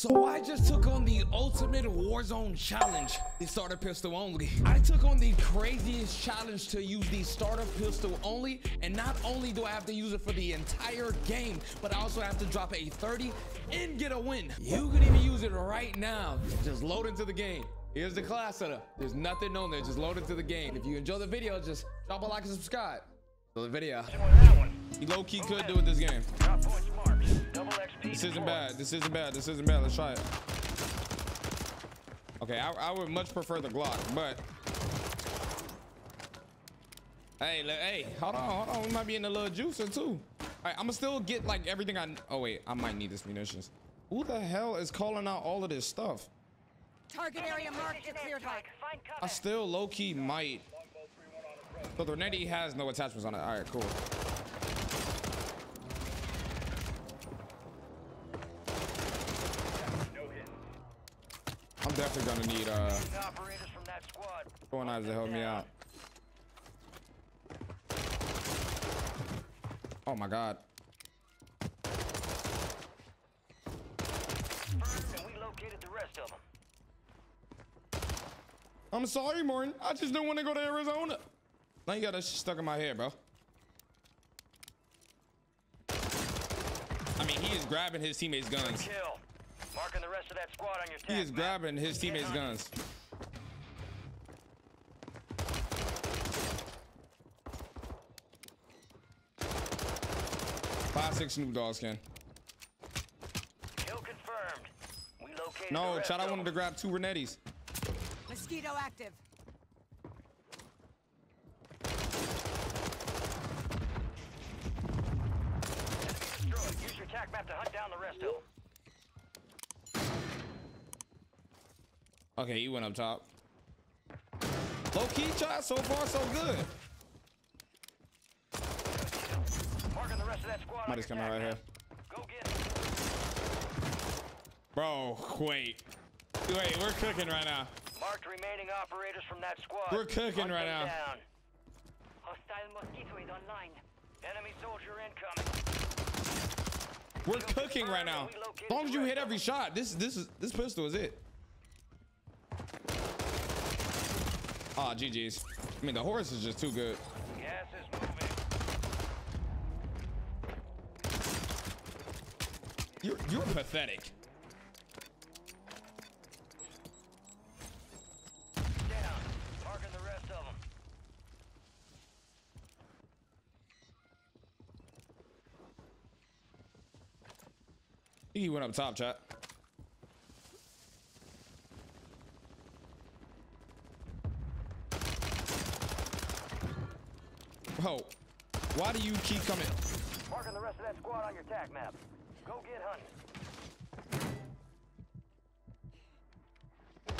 So I just took on the ultimate Warzone challenge, the starter pistol only. I took on the craziest challenge to use the starter pistol only, and not only do I have to use it for the entire game, but I also have to drop a 30 and get a win. You can even use it right now. Just load into the game. Here's the class setup. There's nothing on there. Just load into the game. If you enjoy the video, just drop a like and subscribe. The video. You low key could do with this game. This isn't bad. This isn't bad. This isn't bad. Let's try it. Okay, I would much prefer the Glock, but hey, hey, hold on. We might be in a little juicer too. All right, I'm gonna still get like everything I. Oh wait, I might need this munitions. Who the hell is calling out all of this stuff? Target area marked. It's clear fight. I still low key might. But the Renetti has no attachments on it. All right, cool. I'm definitely gonna need operators from that squad. Four knives to help me out. Oh my god. And we located the rest of them. I'm sorry, Morton. I just didn't want to go to Arizona. Now you got that shit stuck in my head, bro. I mean, he is grabbing his teammates' guns. Marking the rest of that squad on your task, he is grabbing his teammates' guns. .56 Snoop Dogg skin. Kill confirmed. We located. No, child, I wanted to grab two Renettis. Mosquito active. Use your attack map to hunt down the rest of them. Okay, he went up top. Low key shot, so far so good. Marking the rest of that squad. Might just come out right here. Go get it. Bro, wait. Wait, we're cooking right now. Marked remaining operators from that squad. We're cooking right now. Down. Hostile mosquito is online. Enemy soldier incoming. We're cooking right now. As long as you hit every shot, this pistol is it. Oh, GG's. I mean, the horse is just too good. Gas is moving. You're pathetic. Down. Parking the rest of them. He went up top, chat. Ho, why do you keep coming? Marking the rest of that squad on your attack map. Go get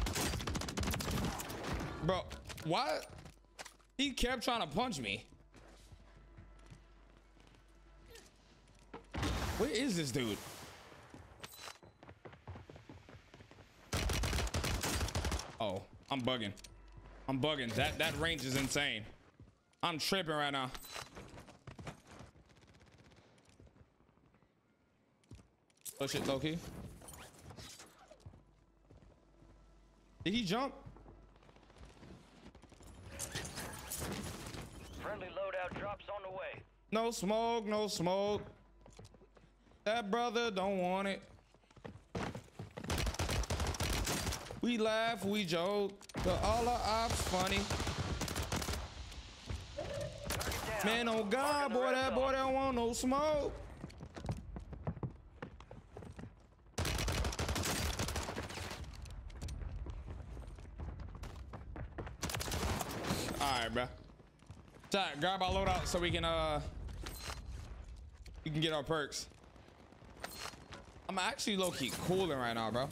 hunting. Bro, why? He kept trying to punch me. Where is this dude? Oh, I'm bugging. I'm bugging. That range is insane. I'm tripping right now. Oh shit, Loki. Did he jump? Friendly loadout drops on the way. No smoke, no smoke. That brother don't want it. We laugh, we joke. All our ops funny. Man, oh God, boy, that boy don't want no smoke. All right, bro. Jack, grab our loadout so we can get our perks. I'm actually low-key cooling right now, bro.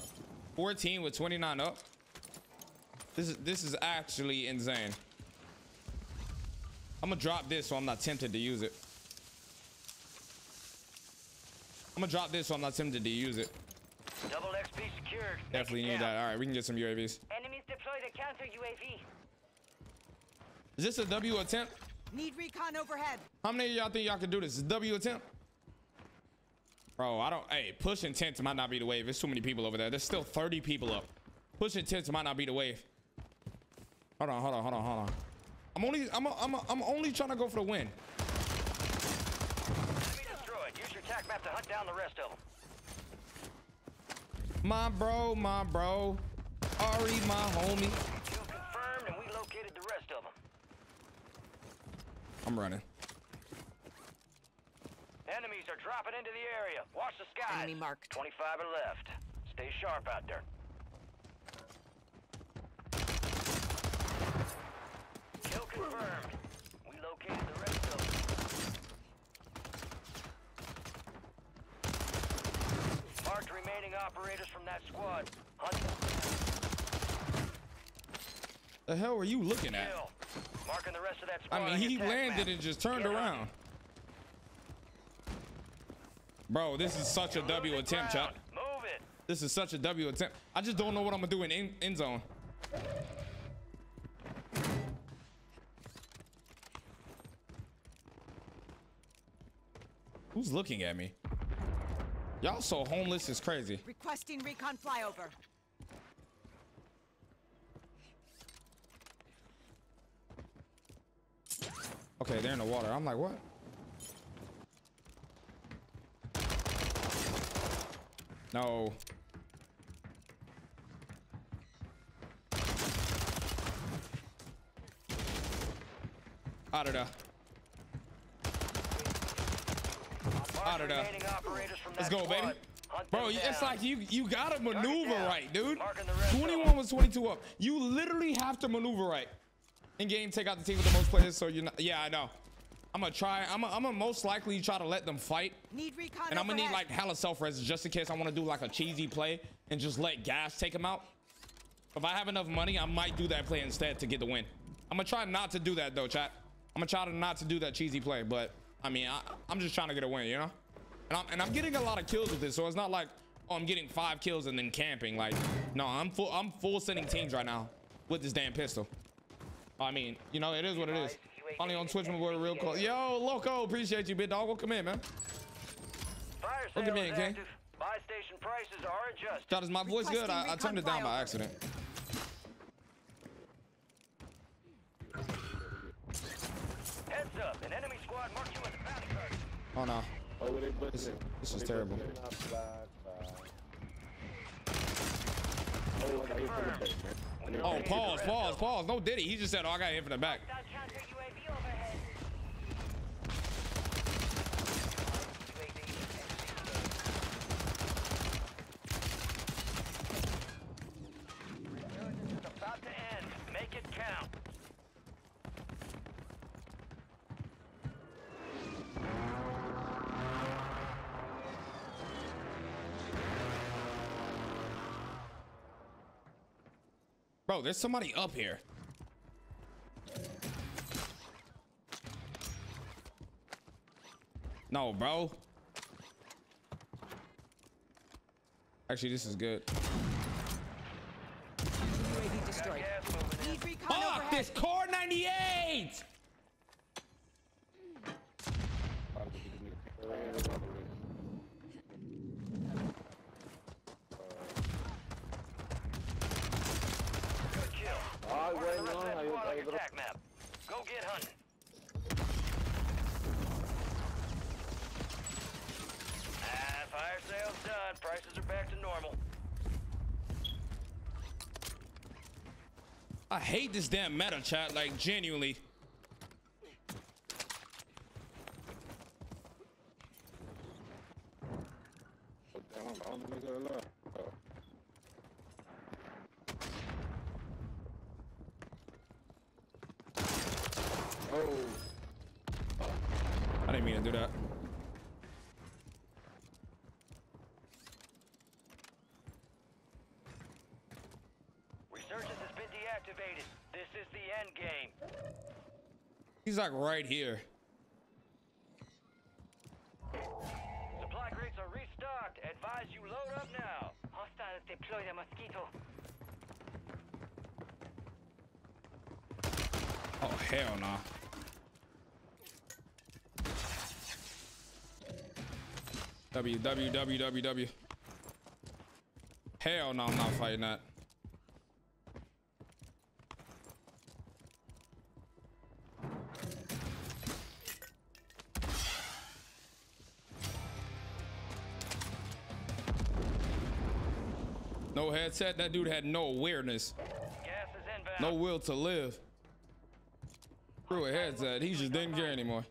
14 with 29 up. This is actually insane. I'm gonna drop this so I'm not tempted to use it. I'm gonna drop this so I'm not tempted to use it. Double XP secured. Definitely need that. All right, we can get some UAVs. Enemies deployed a counter UAV. Is this a W attempt? Need recon overhead. How many of y'all think y'all can do this? Is W attempt? Bro, I don't... Hey, pushing tents might not be the wave. There's too many people over there. There's still 30 people up. Pushing tents might not be the wave. Hold on, hold on, hold on, hold on. I'm only trying to go for the win. Use your tac map to hunt down the rest of them. My bro, Ari, my homie. Kill confirmed, and we located the rest of them. I'm running. Enemies are dropping into the area. Watch the sky. Enemy marked. 25 and left. Stay sharp out there. Kill confirmed. We located the rest of them. Marked remaining operators from that squad. Hunt. The hell were you looking at? Marking the rest of that squad. I mean, he landed and just turned around. Bro, this is such a W attempt, Chuck. Move it. This is such a W attempt. I just don't know what I'm gonna do in end zone. Who's looking at me? Y'all so homeless is crazy. Requesting recon flyover. Okay, they're in the water. I'm like, what? No. Out of there. Let's go, baby. Bro, it's like you gotta maneuver right, dude. 21 was 22 up. You literally have to maneuver right. In game, take out the team with the most players, so you're not. Yeah, I know. I'm gonna try. I'm gonna most likely try to let them fight. And I'm gonna need like hella self-res just in case I want to do like a cheesy play and just let gas take them out. If I have enough money, I might do that play instead to get the win. I'm gonna try not to do that though, chat. I'm gonna try not to do that cheesy play, but. I mean, I'm just trying to get a win, you know? And I'm getting a lot of kills with this, so it's not like, oh, I'm getting 5 kills and then camping. Like, no, I'm full sending teams right now with this damn pistol. I mean, you know, it is what it is. Only on Twitch, my boy, real close. Yo, Loco, appreciate you, big dog. Welcome in, man. Welcome in, gang. Buy station prices are adjusted. God, is my voice good? I turned it down by accident. Heads up, an enemy squad marked you in the bounty target. Oh no. This is terrible. Oh, pause. No Diddy. He just said, oh, I got hit from the back. Counter UAV overhead. It's about to end. Make it count. Bro, there's somebody up here. No, bro. Actually, this is good. Fuck this CAR 98! Go get hunting. Ah, fire sales done. Prices are back to normal. I hate this damn meta, chat. Like, genuinely. Oh. I didn't mean to do that. Resurgence has been deactivated. This is the end game. He's like right here. Supply crates are restocked. Advise you load up now. Hostiles deploy the mosquito. Oh, hell no. W. Hell no, I'm not fighting that. No headset. That dude had no awareness. Gas is inbound. No will to live. Threw a headset. He just didn't care anymore.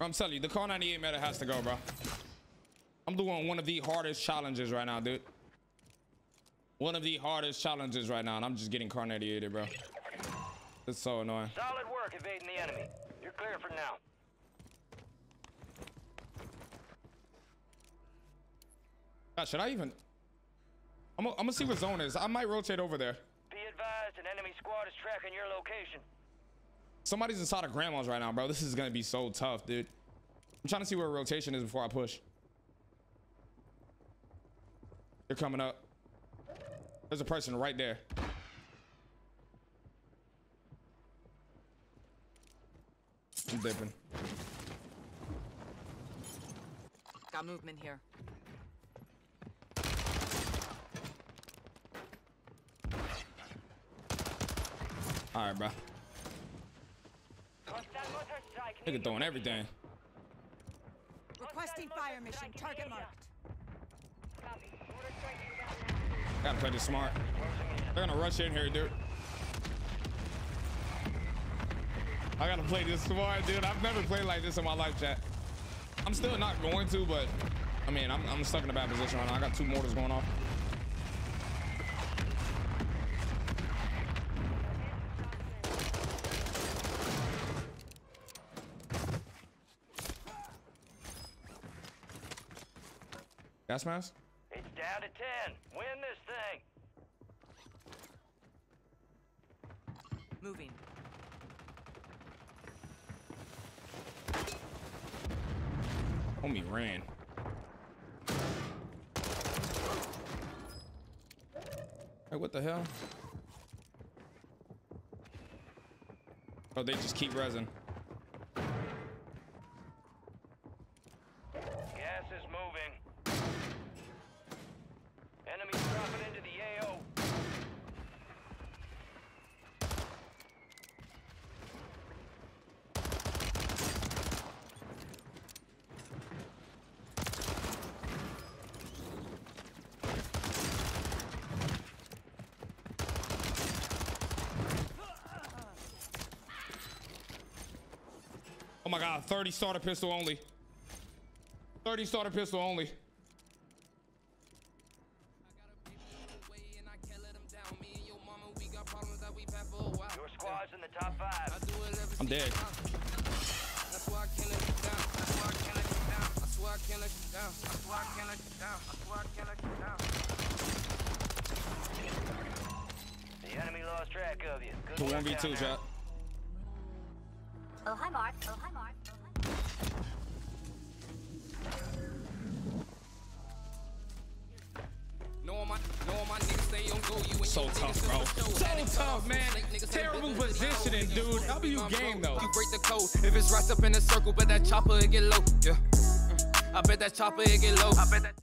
I'm telling you, the CAR 98 meta has to go, bro. I'm doing one of the hardest challenges right now, dude. One of the hardest challenges right now, and I'm just getting CAR 98'd, bro. It's so annoying. Solid work evading the enemy. You're clear for now. God, should I even? I'm gonna see what zone is. I might rotate over there. Be advised, an enemy squad is tracking your location. Somebody's inside of grandma's right now, bro. This is gonna be so tough, dude. I'm trying to see where rotation is before I push. They're coming up. There's a person right there. I'm dipping. Got movement here. All right, bro. Nigga throwing everything. Requesting fire mission. Target marked. Gotta play this smart. They're gonna rush in here, dude. I gotta play this smart, dude. I've never played like this in my life, chat. I'm still not going to, but I mean, I'm stuck in a bad position right now. I got two mortars going off. Gas mask? It's down to 10. Win this thing. Moving. Homie ran. Hey, what the hell? Oh, they just keep resin. Gas is moving. Enemies dropping into the AO. Oh my God, 30 starter pistol only. 30 starter pistol only. I'm dead. That's why I can't let you down. That's why I can't let you down. That's why I can't let you down. That's why I can't let you down. That's why I can't let you down. The enemy lost track of you. Good. The 1v2 shot. Oh hi, Mark. Oh hi, Mark. Oh hi. No, my niggas they don't go. You ain't so tough, bro. So tough, man. Terrible positioning, dude. W game though. You break the code. If it's wrapped up in a circle, bet that chopper it get low. Yeah. I bet that chopper it get low. I bet that.